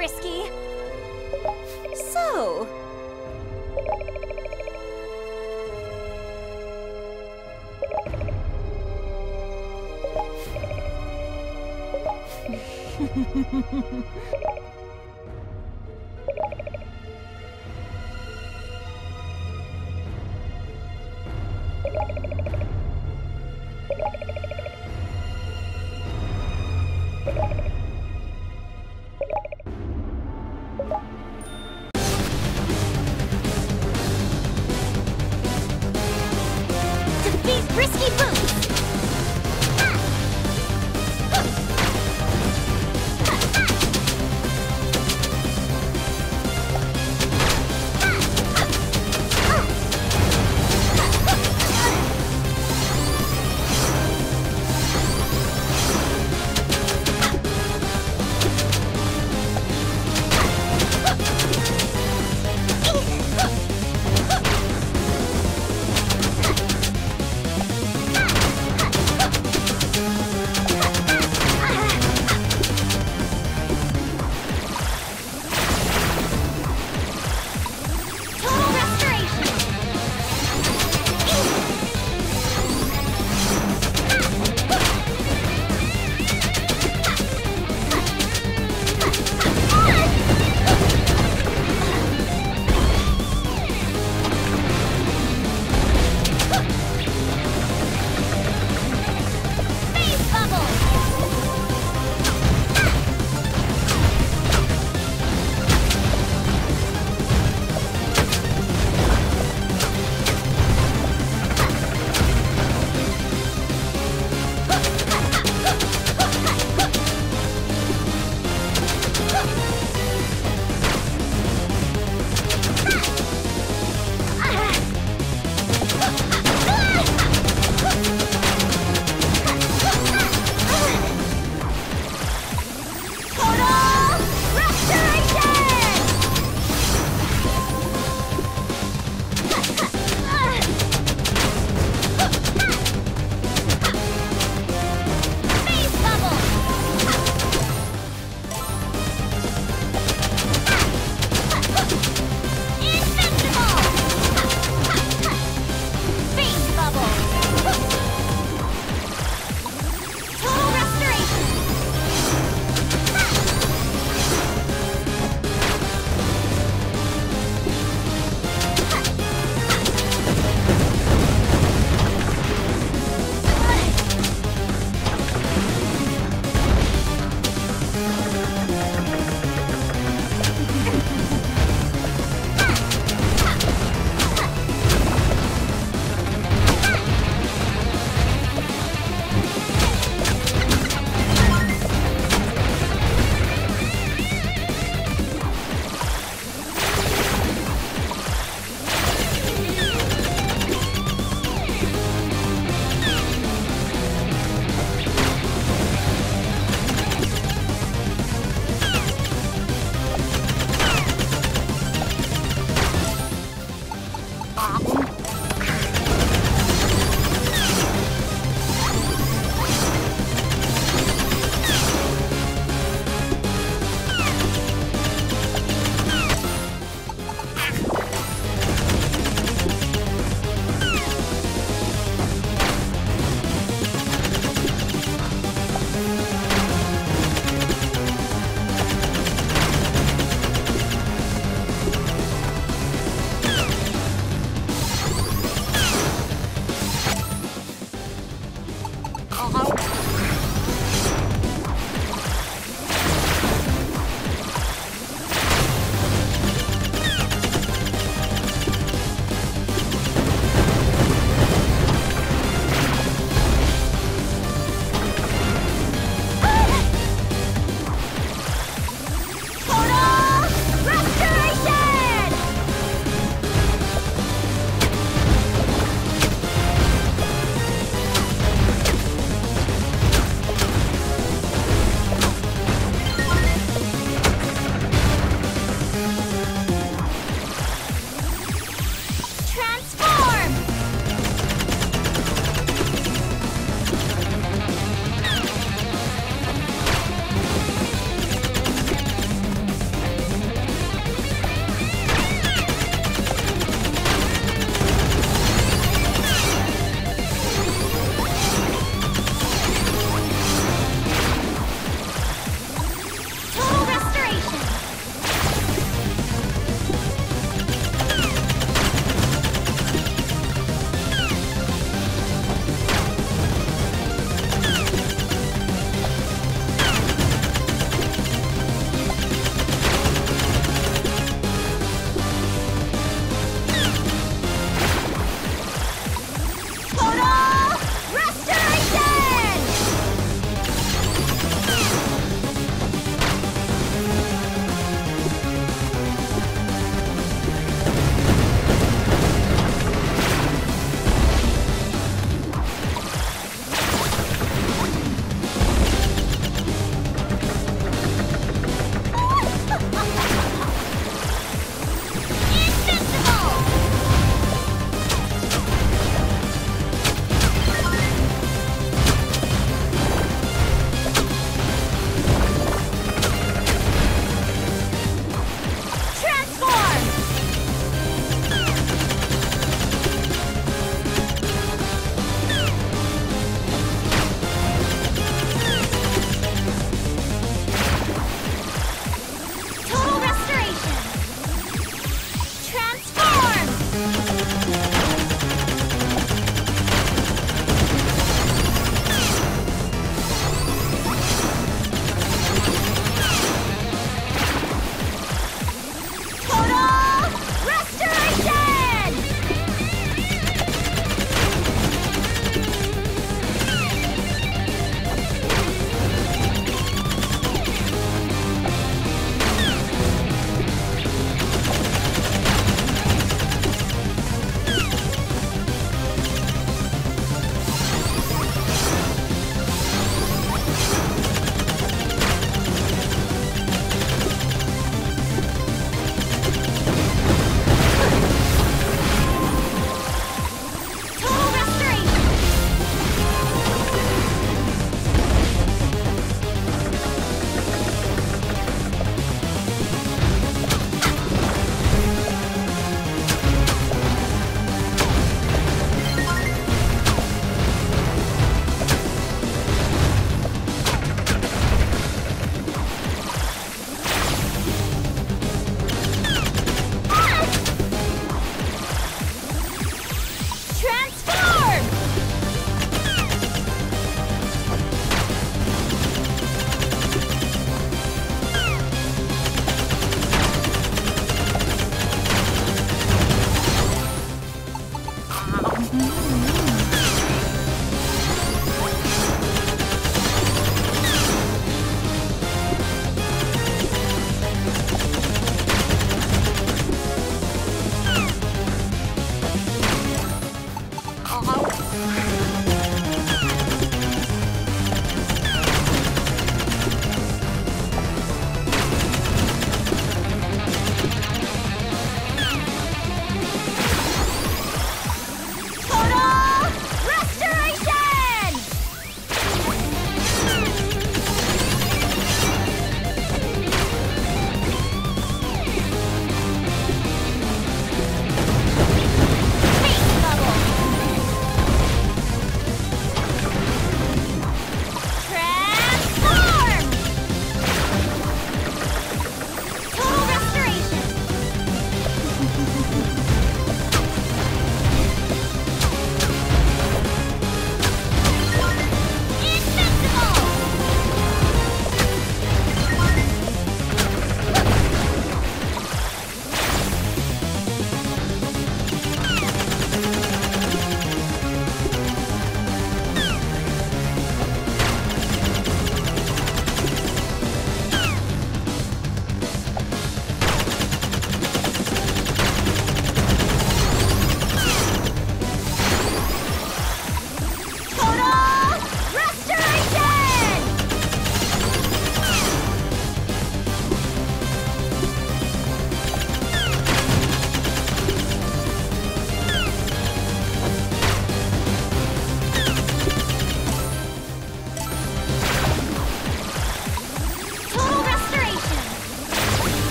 risky. So...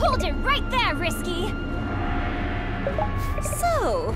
Hold it right there, Risky! So...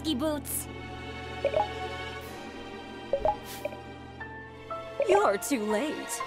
Ski boots. You're too late.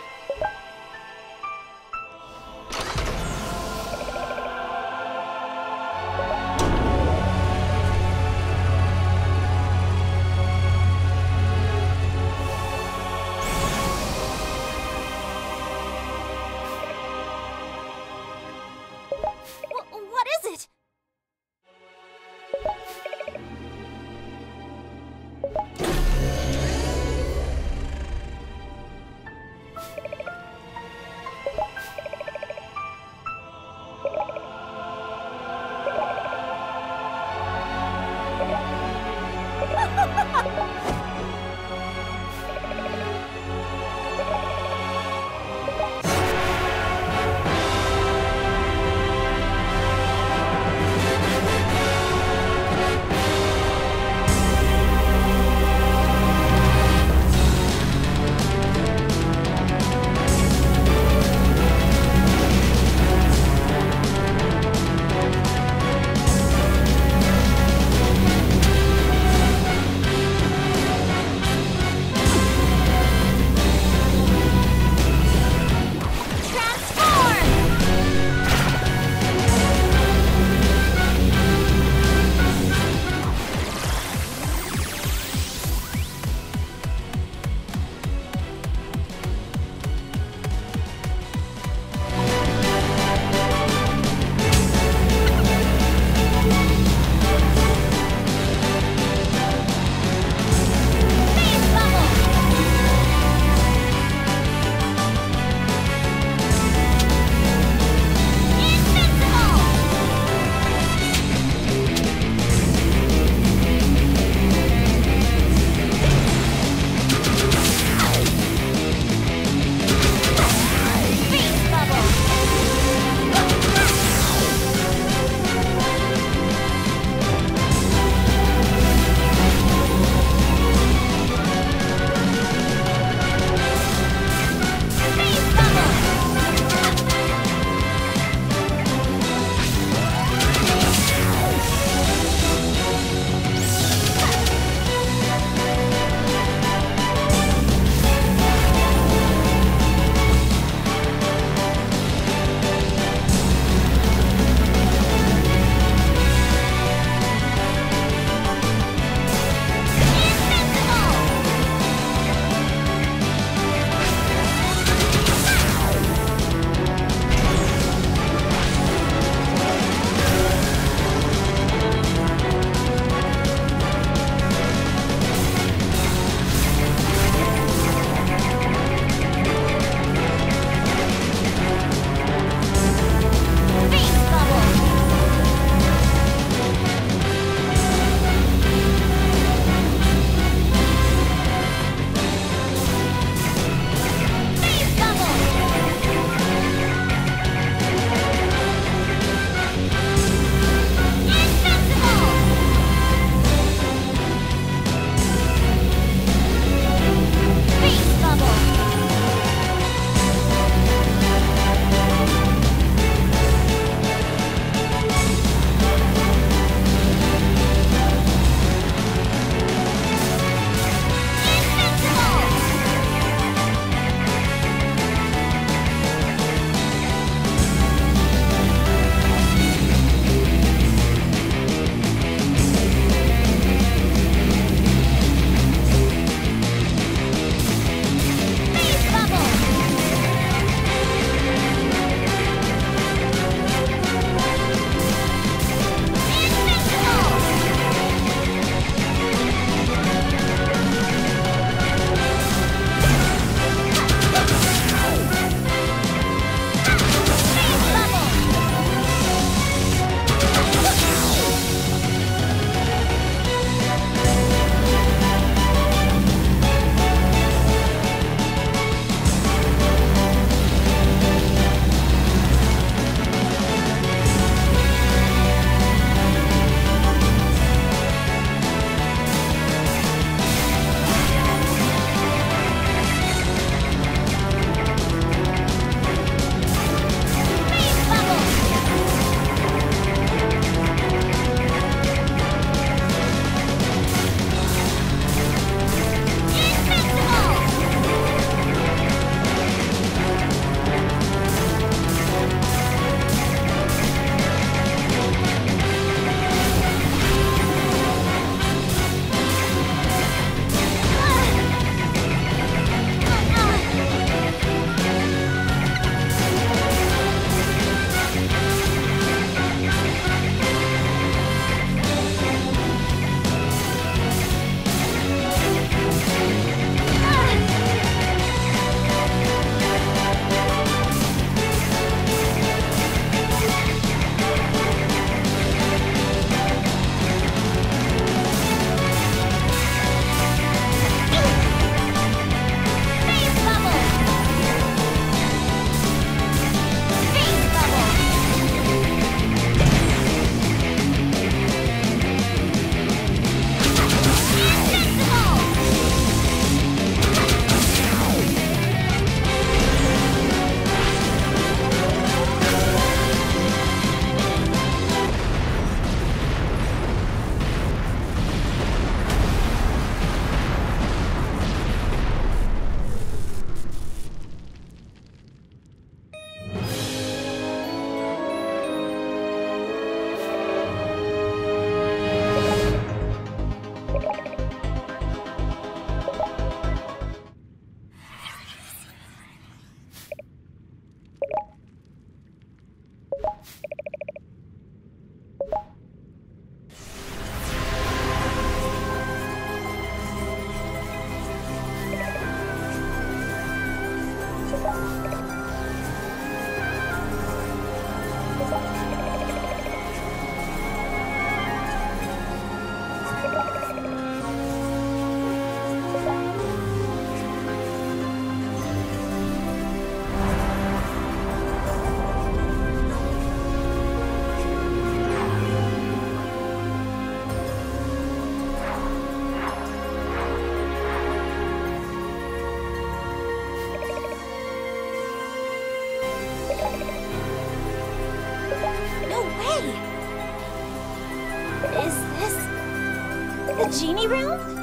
Genie room? The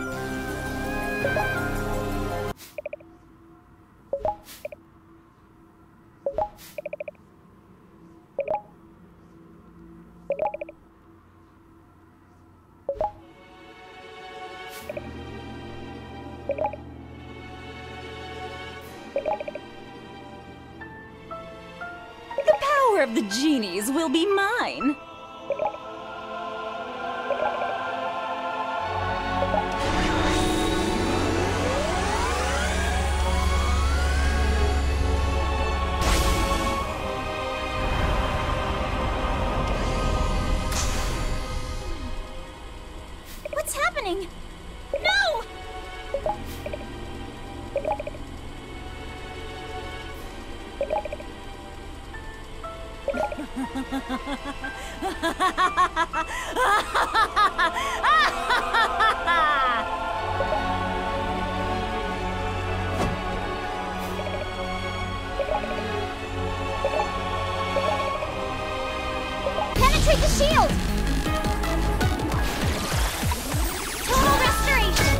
power of the genies will be mine. Penetrate the shield! Total restoration!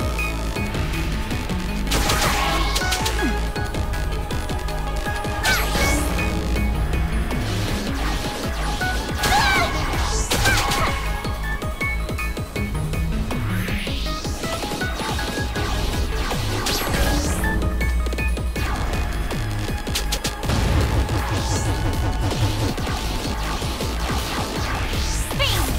Bing!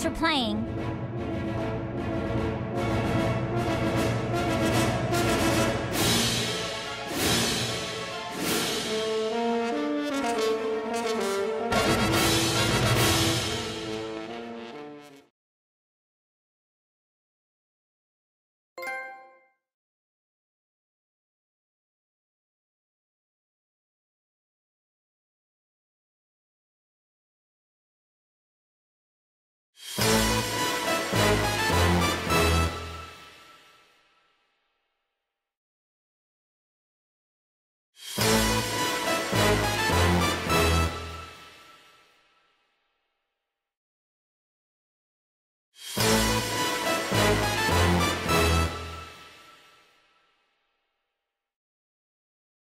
Thanks for playing. You